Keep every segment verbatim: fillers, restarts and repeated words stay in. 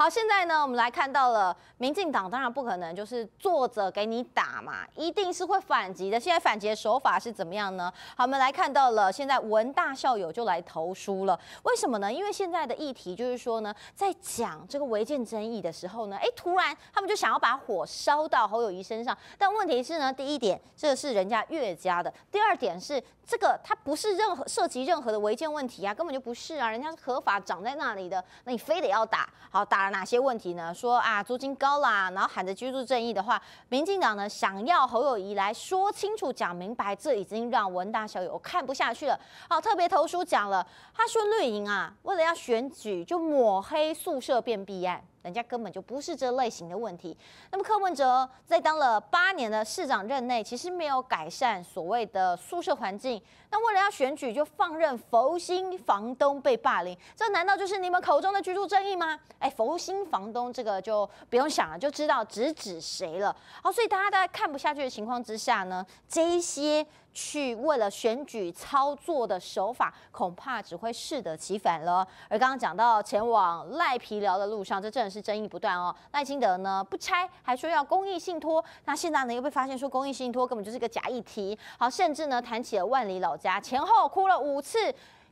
好，现在呢，我们来看到了民进党，当然不可能就是坐着给你打嘛，一定是会反击的。现在反击的手法是怎么样呢？好，我们来看到了，现在文大校友就来投书了，为什么呢？因为现在的议题就是说呢，在讲这个违建争议的时候呢，哎，突然他们就想要把火烧到侯友宜身上，但问题是呢，第一点，这是人家岳家的；第二点是这个它不是任何涉及任何的违建问题啊，根本就不是啊，人家是合法长在那里的，那你非得要打，好打了。 哪些问题呢？说啊，租金高啦，然后喊着居住正义的话，民进党呢想要侯友宜来说清楚、讲明白，这已经让文大校友看不下去了。好，特别投书讲了，他说绿营啊，为了要选举就抹黑宿舍变弊案。 人家根本就不是这类型的问题。那么柯文哲在当了八年的市长任内，其实没有改善所谓的宿舍环境。那为了要选举，就放任佛心房东被霸凌，这难道就是你们口中的居住正义吗？哎，佛心房东这个就不用想了，就知道直指谁了。好，所以大家在看不下去的情况之下呢，这一些。 去为了选举操作的手法，恐怕只会适得其反了。而刚刚讲到前往赖皮寮的路上，这真的是争议不断哦。赖清德呢不拆，还说要公益信托，那现在呢又被发现说公益信托根本就是个假议题。好，甚至呢谈起了万里老家，前后哭了五次。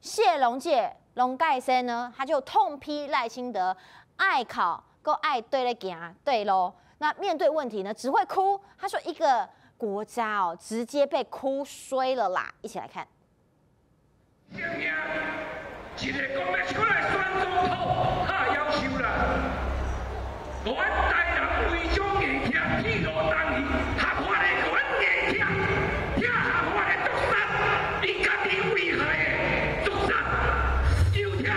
谢龙介、龙盖森呢，他就痛批赖清德爱考，够爱对了行，对喽。那面对问题呢，只会哭。他说一个。 国家哦，直接被哭衰了啦！一起来看。一个讲要出来选总统，太夭寿啦！我台南为种硬听，铁路当年合法的，我硬听，听合法的毒杀，伊家己危害的毒杀，又听无？甲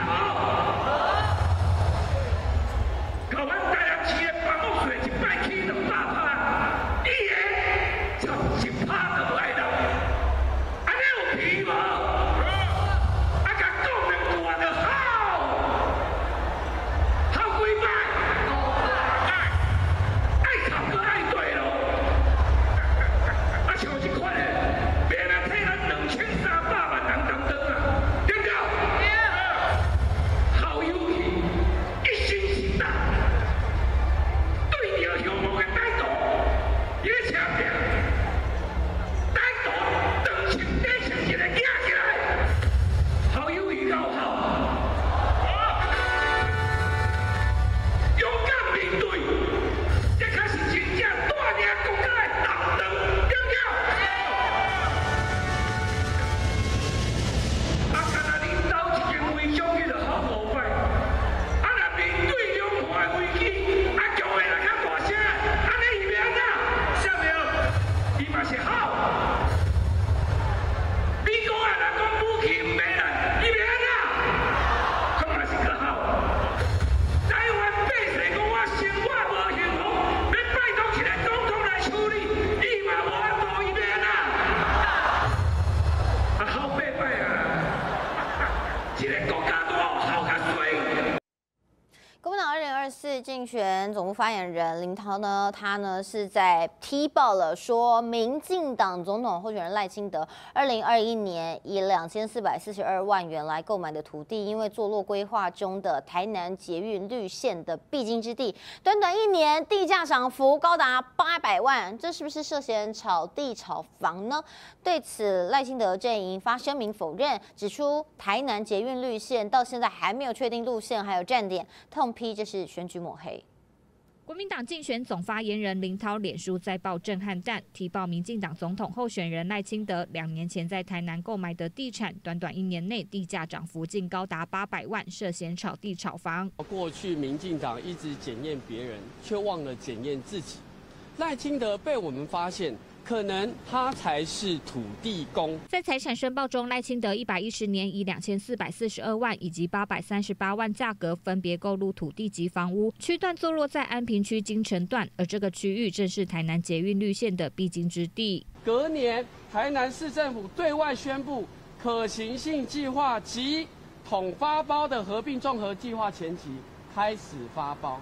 我台南市的房屋税一摆起两百趴，伊个。 竞选总部发言人林涛呢，他呢是在踢爆了说，民进党总统候选人赖清德二零二一年以两千四百四十二万元来购买的土地，因为坐落规划中的台南捷运绿线的必经之地，短短一年地价涨幅高达八百万，这是不是涉嫌炒地炒房呢？对此，赖清德阵营发声明否认，指出台南捷运绿线到现在还没有确定路线还有站点，痛批这是选举抹黑。 黑，国民党竞选总发言人林涛脸书再爆震撼弹，提报民进党总统候选人赖清德两年前在台南购买的地产，短短一年内地价涨幅竟高达八百万，涉嫌炒地炒房。过去民进党一直检验别人，却忘了检验自己。赖清德被我们发现。 可能他才是土地公。在财产申报中，赖清德一百一十年以两千四百四十二万以及八百三十八万价格分别购入土地及房屋，区段坐落在安平区金城段，而这个区域正是台南捷运绿线的必经之地。隔年，台南市政府对外宣布可行性计划及统发包的合并综合计划前期开始发包。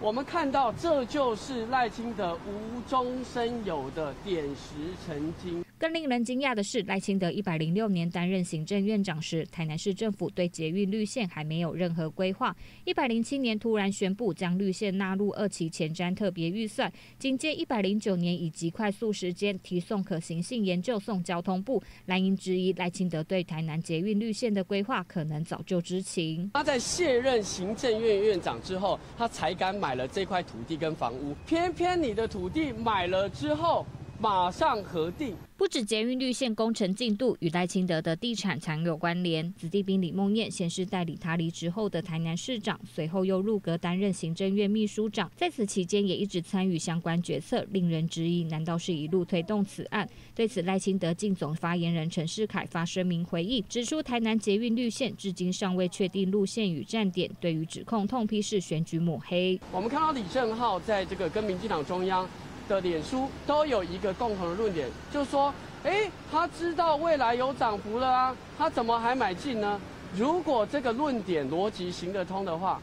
我们看到，这就是赖清德无中生有的点石成金。更令人惊讶的是，赖清德一百零六年担任行政院长时，台南市政府对捷运绿线还没有任何规划。一百零七年突然宣布将绿线纳入二期前瞻特别预算，紧接一百零九年以极快速时间提送可行性研究送交通部。蓝营质疑赖清德对台南捷运绿线的规划可能早就知情。他在卸任行政院院长之后，他才敢买了这块土地跟房屋，偏偏你的土地买了之后。 马上核定。不止捷运绿线工程进度与赖清德的地产常有关联，子弟兵李孟谚先是代理他离职后的台南市长，随后又入阁担任行政院秘书长，在此期间也一直参与相关决策，令人质疑，难道是一路推动此案？对此，赖清德进总发言人陈世凯发声明回应，指出台南捷运绿线至今尚未确定路线与站点，对于指控痛批是选举抹黑。我们看到李正皓在这个跟民进党中央。 的脸书都有一个共同的论点，就说：哎，他知道未来有涨幅了啊，他怎么还买进呢？如果这个论点逻辑行得通的话，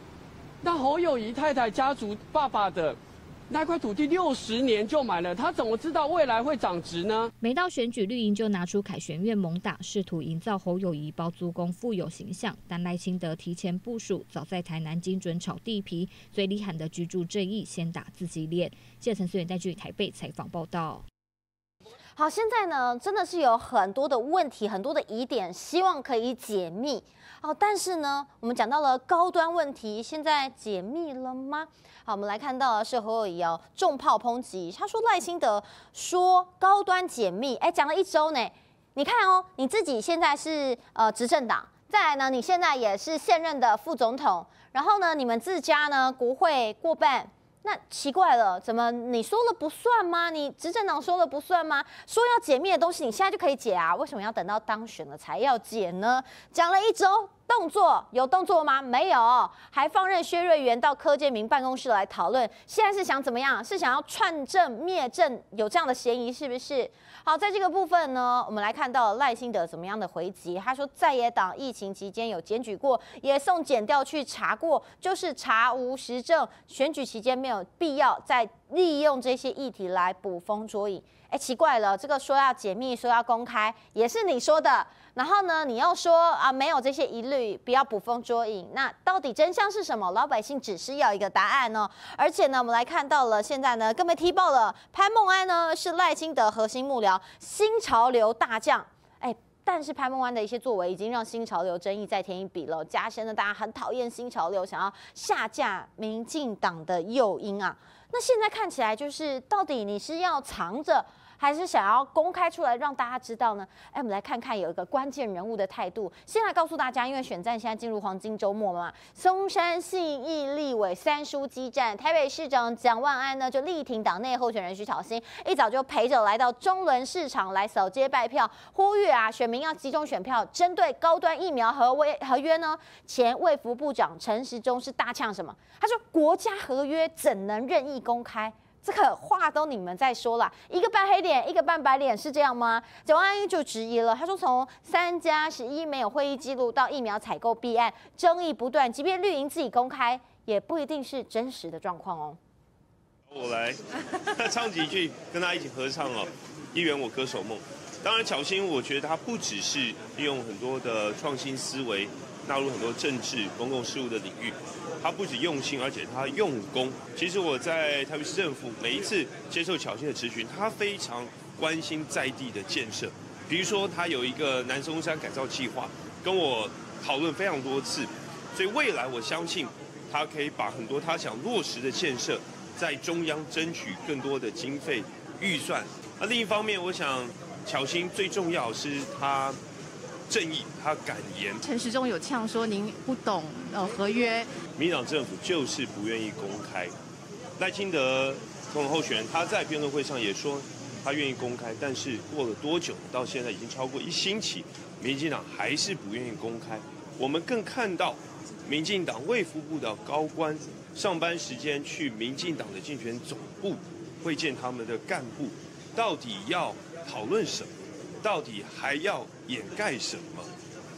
那侯友宜太太家族爸爸的。 那块土地六十年就买了，他怎么知道未来会涨值呢？每到选举，绿营就拿出凯旋院猛打，试图营造侯友宜包租公富有形象。但赖清德提前部署，早在台南精准炒地皮，嘴里喊的居住正义，先打自己脸。记者陈思远带去台北采访报道。 好，现在呢，真的是有很多的问题，很多的疑点，希望可以解密。好，但是呢，我们讲到了高端问题，现在解密了吗？好，我们来看到的是侯友宜哦，重炮抨击，他说赖清德说高端解密，哎，讲了一周呢。你看哦，你自己现在是呃执政党，再来呢，你现在也是现任的副总统，然后呢，你们自家呢国会过半。 那奇怪了，怎么你说了不算吗？你执政党说了不算吗？说要解密的东西，你现在就可以解啊？为什么要等到当选了才要解呢？讲了一周，动作有动作吗？没有，还放任薛瑞元到柯建铭办公室来讨论。现在是想怎么样？是想要串证灭证，有这样的嫌疑是不是？好，在这个部分呢，我们来看到赖清德怎么样的回击。他说，在野党疫情期间有检举过，也送检调去查过，就是查无实证，选举期间没有。 有必要再利用这些议题来捕风捉影。哎，奇怪了，这个说要解密，说要公开，也是你说的。然后呢，你又说啊，没有这些疑虑，不要捕风捉影。那到底真相是什么？老百姓只是要一个答案哦。而且呢，我们来看到了，现在呢，更被踢爆了。潘孟安呢，是赖清德核心幕僚，新潮流大将。哎。 但是潘孟安的一些作为已经让新潮流争议再添一笔了，加深了大家很讨厌新潮流，想要下架民进党的诱因啊。那现在看起来就是，到底你是要藏着，还是想要公开出来让大家知道呢？哎，我们来看看有一个关键人物的态度。先来告诉大家，因为选战现在进入黄金周末嘛，松山信义立委三书激战，台北市长蒋万安呢就力挺党内候选人徐巧芯，一早就陪着来到中仑市场来扫街拜票，呼吁啊选民要集中选票，针对高端疫苗合约合约呢，前卫福部长陈时中是大呛什么？他说国家合约怎能任意 公开这个话都你们在说啦，一个半黑脸，一个半白脸，是这样吗？蒋万安就质疑了，他说从三加十一没有会议记录到疫苗采购弊案，争议不断，即便绿营自己公开，也不一定是真实的状况哦。我来唱几句，跟大家一起合唱哦，《一圆我歌手梦》。当然，巧芯我觉得他不只是利用很多的创新思维，纳入很多政治公共事务的领域。 他不止用心，而且他用功。其实我在台北市政府每一次接受巧芯的质询，他非常关心在地的建设。比如说，他有一个南松山改造计划，跟我讨论非常多次。所以未来我相信，他可以把很多他想落实的建设，在中央争取更多的经费预算。那另一方面，我想巧芯最重要是他。 正义，他敢言。陈时中有呛说：“您不懂呃合约。”民进党政府就是不愿意公开。赖清德总统候选人他在辩论会上也说他愿意公开，但是过了多久？到现在已经超过一星期，民进党还是不愿意公开。我们更看到民进党卫福部的高官上班时间去民进党的竞选总部会见他们的干部，到底要讨论什么？ 到底还要掩盖什么？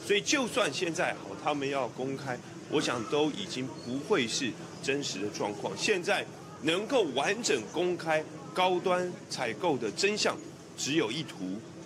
所以就算现在好，他们要公开，我想都已经不会是真实的状况。现在能够完整公开高端采购的真相，只有一图，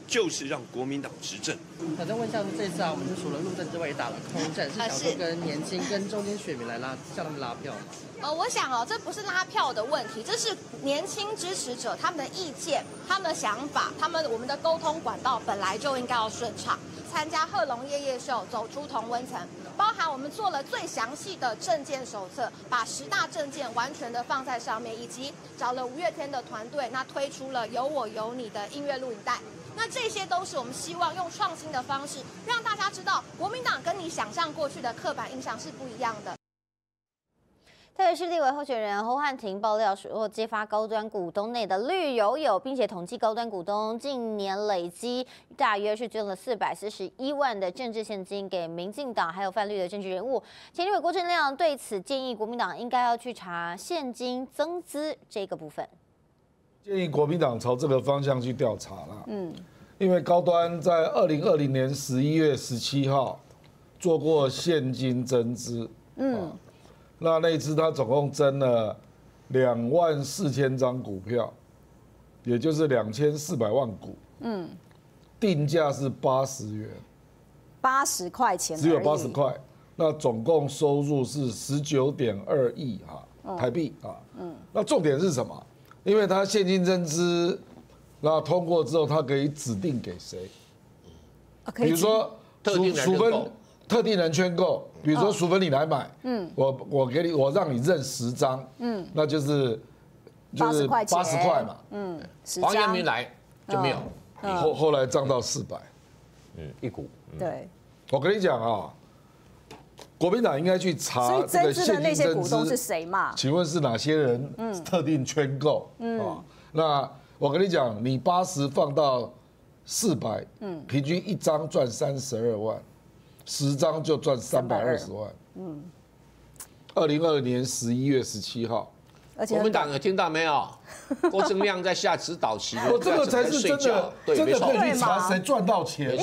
就是让国民党执政。反正问一下，这次啊，我们就除了陆战之外，也打了空战，是想说跟年轻、跟中间选民来拉，叫他们拉票吗？呃，我想哦，这不是拉票的问题，这是年轻支持者他们的意见、他们的想法、他们我们的沟通管道本来就应该要顺畅。参加贺龙夜夜秀，走出同温层，包含我们做了最详细的政见手册，把十大政见完全的放在上面，以及找了五月天的团队，那推出了有我有你的音乐录影带。 那这些都是我们希望用创新的方式，让大家知道国民党跟你想象过去的刻板印象是不一样的。台北市立委候选人侯汉廷爆料说，揭发高端股东内的绿油油，并且统计高端股东近年累积大约是捐了四百四十一万的政治现金给民进党还有泛绿的政治人物。前立委郭正亮对此建议，国民党应该要去查现金增资这个部分。 建议国民党朝这个方向去调查啦。嗯，因为高端在二零二零年十一月十七号做过现金增资，嗯，那那一次他总共增了两万四千张股票，也就是两千四百万股，嗯，定价是八十元，八十块钱，只有八十块，那总共收入是十九点二亿哈台币啊，嗯，那重点是什么？ 因为他现金增资，那通过之后，他可以指定给谁？比如说，特定人特定人圈购，比如说淑芬你来买，嗯，我我给你，我让你认十张，嗯，那就是就是八十块嘛，嗯，黄彦明来就没有，后后来涨到四百，嗯，一股，对，我跟你讲啊，国民党应该去查，所以增资的那些股东是谁嘛？请问是哪些人？特定圈购。嗯，那我跟你讲，你八十放到四百，嗯，平均一张赚三十二万，十张就赚三百二十万。嗯，二零二二年十一月十七号，而且国民党有听到没有？郭正亮在下指导棋，我这个才是真的，真的可以去查谁赚到钱。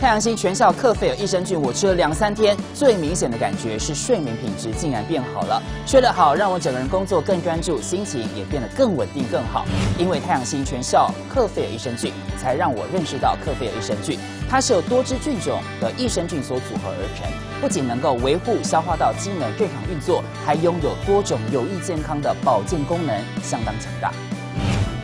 太阳星全效克菲尔益生菌，我吃了两三天，最明显的感觉是睡眠品质竟然变好了。睡得好，让我整个人工作更专注，心情也变得更稳定更好。因为太阳星全效克菲尔益生菌，才让我认识到克菲尔益生菌，它是由多支菌种的益生菌所组合而成，不仅能够维护消化道机能正常运作，还拥有多种有益健康的保健功能，相当强大。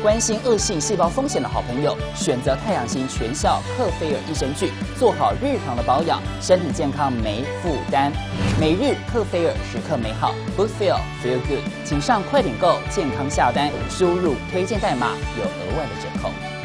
关心恶性细胞风险的好朋友，选择太阳星全效克菲尔益生菌，做好日常的保养，身体健康没负担。每日克菲尔时刻美好 ，Good Feel Feel Good， 请上快点购健康下单，输入推荐代码有额外的折扣。